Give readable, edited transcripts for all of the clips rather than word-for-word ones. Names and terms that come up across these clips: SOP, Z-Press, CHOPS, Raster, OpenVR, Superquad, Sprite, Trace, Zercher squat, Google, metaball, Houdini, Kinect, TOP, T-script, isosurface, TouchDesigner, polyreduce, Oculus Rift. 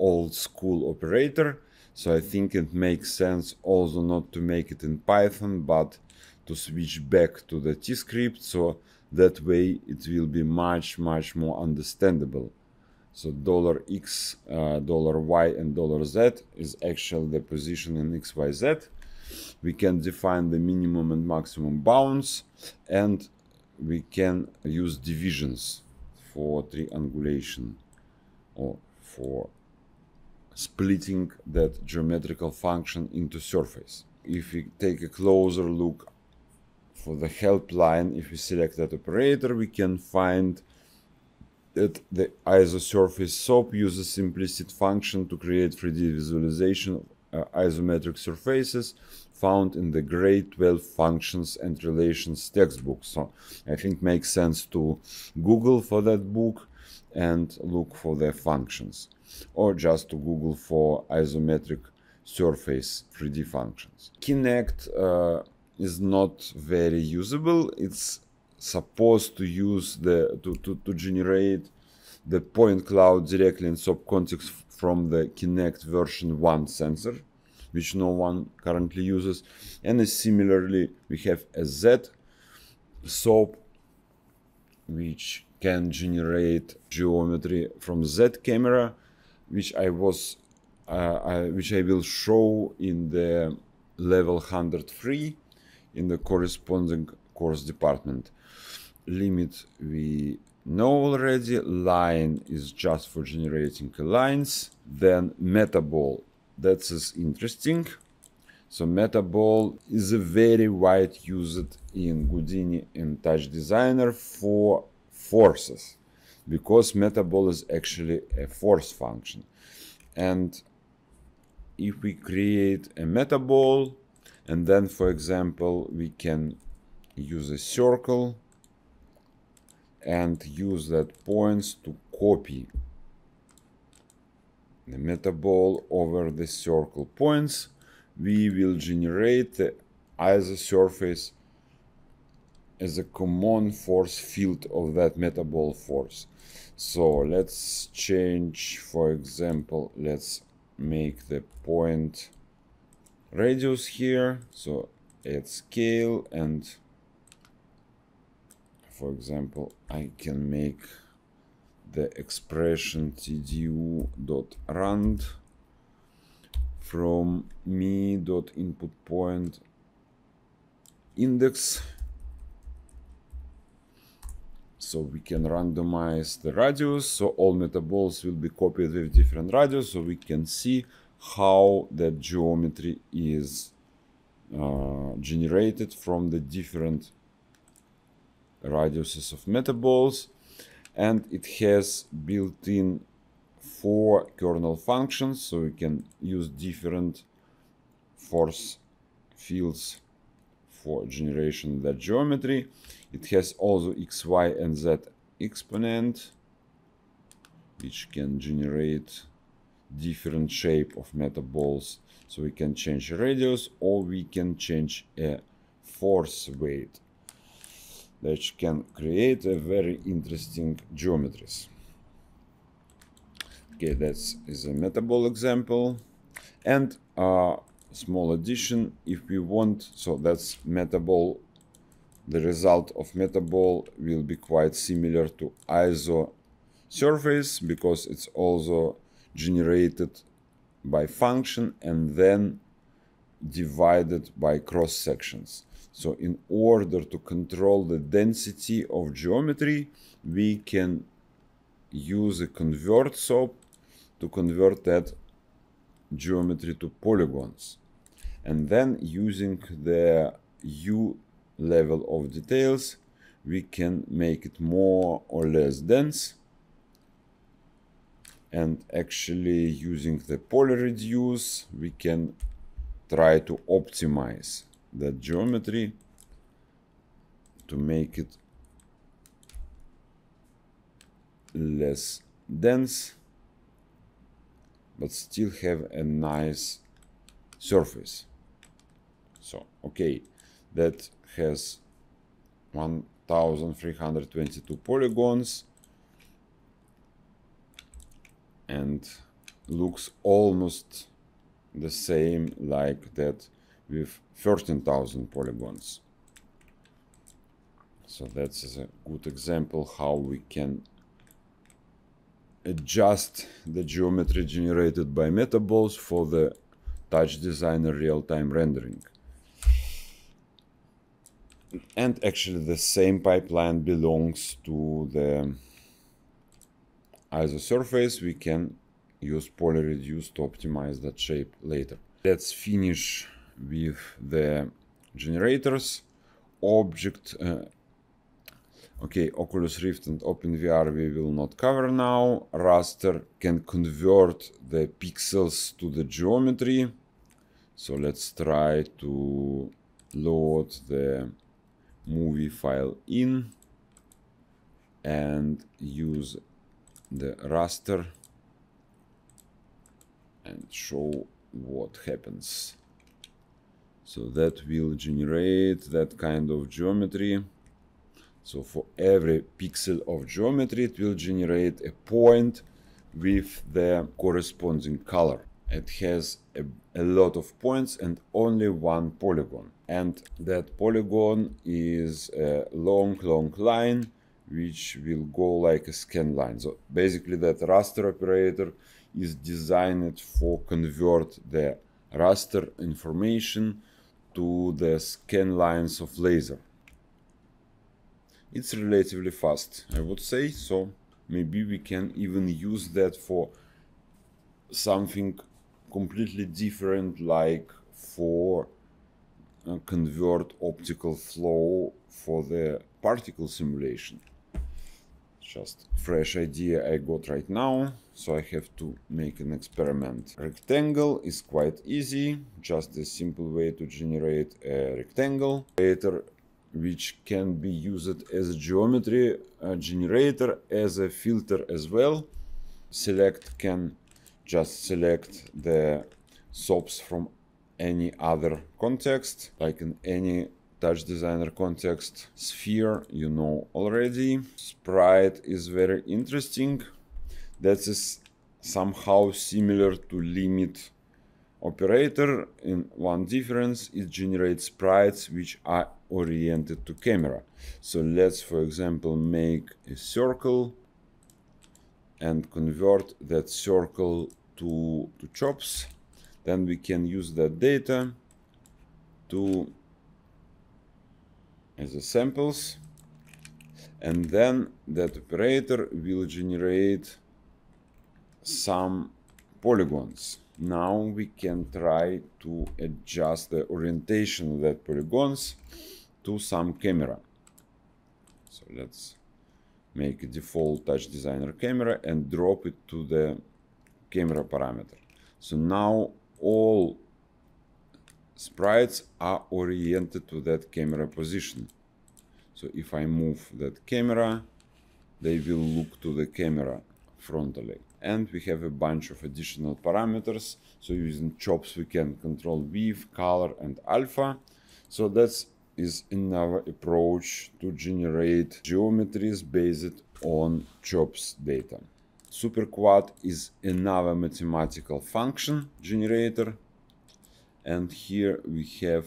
old school operator. So I think it makes sense also not to make it in Python, but to switch back to the T-script. So that way it will be much, much more understandable. So $x, $y, and $z is actually the position in x, y, z. We can define the minimum and maximum bounds, and we can use divisions for triangulation or for splitting that geometrical function into surface. If we take a closer look for the helpline, if we select that operator, we can find that the isosurface SOP uses implicit function to create 3D visualization of isometric surfaces found in the grade 12 functions and relations textbook. So I think makes sense to Google for that book and look for their functions, or just to Google for isometric surface 3D functions. Kinect is not very usable. It's supposed to use to generate the point cloud directly in SOP context from the Kinect version 1 sensor, which no one currently uses. And similarly, we have a Z SOP, which can generate geometry from Z camera, which I will show in the level 103 in the corresponding course department. Limit we know already. Line is just for generating lines. Then metaball, that is interesting. So metaball is a very wide used in Houdini and TouchDesigner for forces, because metaball is actually a force function. And if we create a metaball, and then, for example, we can use a circle and use that points to copy the metaball over the circle points, we will generate the isosurface as a common force field of that metaball force. So let's change, for example, let's make the point radius here. So add scale, and for example, I can make the expression tdu.rand from me.inputPointIndex. So we can randomize the radius, so all metaballs will be copied with different radius, so we can see how that geometry is generated from the different radiuses of metaballs. And it has built-in 4 kernel functions, so we can use different force fields for generation of that geometry. It has also x, y, and z exponent, which can generate different shape of metaballs. So we can change radius, or we can change a force weight, which can create a very interesting geometries. Okay, that is a metaball example. And small addition, if we want, so that's metaball. The result of metaball will be quite similar to isosurface, because it's also generated by function and then divided by cross sections. So in order to control the density of geometry, we can use a convert SOP to convert that geometry to polygons, and then using the U level of details, we can make it more or less dense. And actually, using the poly reduce, we can try to optimize that geometry to make it less dense, but still have a nice surface. So, okay, that has 1,322 polygons, and looks almost the same like that with 13,000 polygons. So that's a good example how we can adjust the geometry generated by metaballs for the TouchDesigner real-time rendering. And actually the same pipeline belongs to the isosurface. We can use polyreduce to optimize that shape later. Let's finish with the generators. Object. Okay, Oculus Rift and OpenVR we will not cover now. Raster can convert the pixels to the geometry. So let's try to load the movie file in and use the raster and show what happens. So that will generate that kind of geometry. So for every pixel of geometry it will generate a point with the corresponding color. It has a lot of points and only one polygon. And that polygon is a long line, which will go like a scan line. So basically that raster operator is designed for convert the raster information to the scan lines of laser. It's relatively fast, I would say, so maybe we can even use that for something completely different, like for convert optical flow for the particle simulation. Just fresh idea I got right now, so I have to make an experiment. Rectangle is quite easy, just a simple way to generate a rectangle later, which can be used as a geometry generator, as a filter as well. Select can just select the SOPs from any other context, like in any TouchDesigner context. Sphere, you know already. Sprite is very interesting. That is somehow similar to limit operator. In one difference, it generates sprites which are oriented to camera. So let's, for example, make a circle and convert that circle to CHOPS. Then we can use that data to as a samples, and then that operator will generate some polygons. Now we can try to adjust the orientation of that polygons to some camera. So let's make a default TouchDesigner camera and drop it to the camera parameter. So now all sprites are oriented to that camera position. So if I move that camera, they will look to the camera frontally. And we have a bunch of additional parameters. So using CHOPS we can control width, color and alpha. So that's is another approach to generate geometries based on CHOPS data. Superquad is another mathematical function generator, and here we have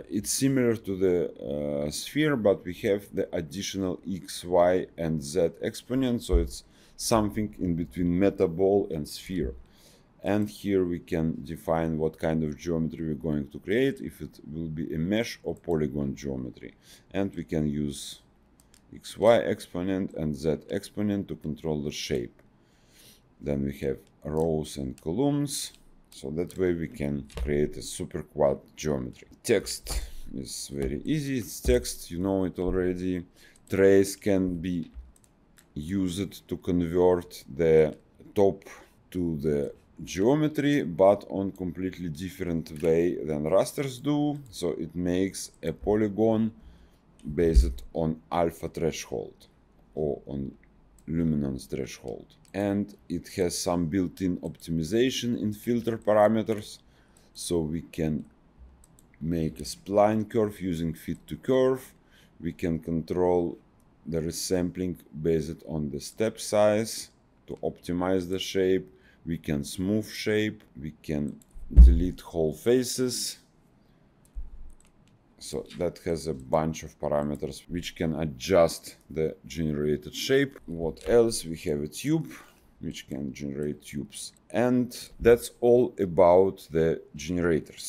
it's similar to the sphere, but we have the additional x, y and z exponent, so it's something in between metaball and sphere. And here we can define what kind of geometry we're going to create, if it will be a mesh or polygon geometry. And we can use XY exponent and Z exponent to control the shape. Then we have rows and columns. So that way we can create a superquad geometry. Text is very easy. It's text, you know it already. Trace can be used to convert the top to the geometry, but on completely different way than rasters do. So it makes a polygon based on alpha threshold or on luminance threshold, and it has some built-in optimization in filter parameters, so we can make a spline curve using fit to curve. We can control the resampling based on the step size to optimize the shape. We can smooth shape, we can delete whole faces. So that has a bunch of parameters which can adjust the generated shape. What else? We have a tube which can generate tubes. And that's all about the generators.